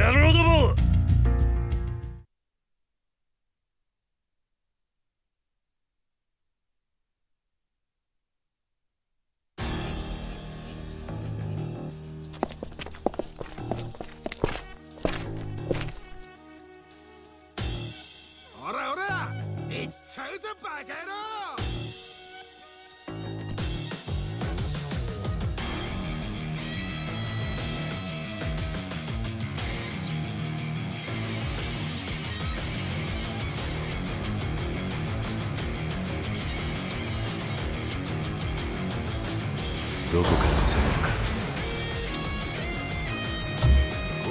野郎ども！どこから攻めるか。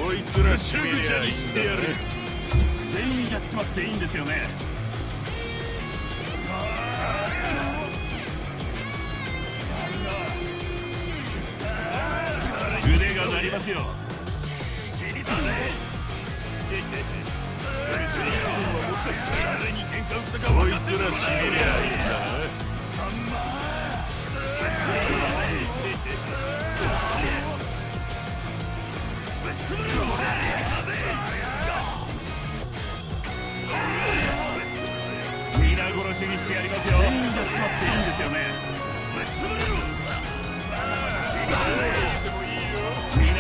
こいつらシュグちゃんにしてやる。全員やっちまっていいんですよね。腕が鳴りますよ。死にさね誰に喧嘩したか分かってるのかな。全員やっちまっていいんですよね。皆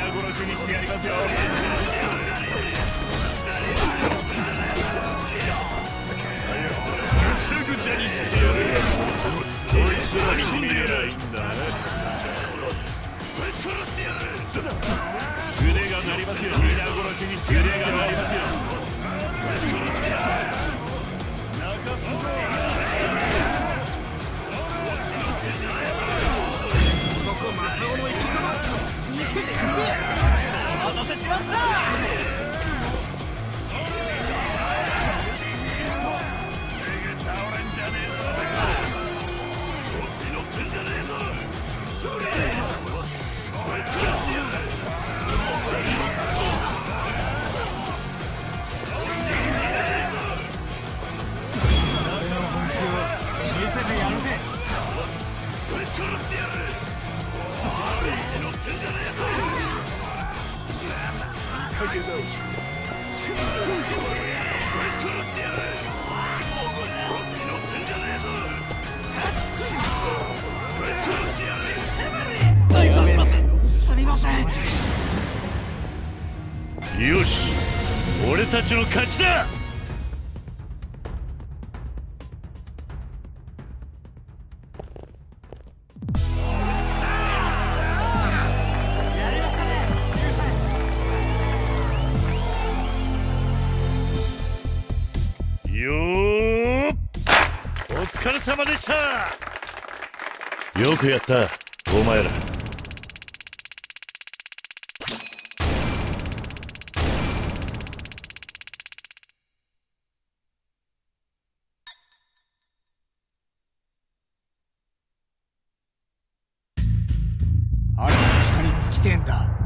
殺しにしてやりますよ。ぐちゃぐちゃにしてやる。こいつらに見えないんだ。腕が鳴りますよ。皆殺しにしてやる。腕が鳴りますよ。お待たせしました。よし、俺たちの勝ちだ。お疲れ様でした。よくやったお前ら。あれの下につきてえんだ。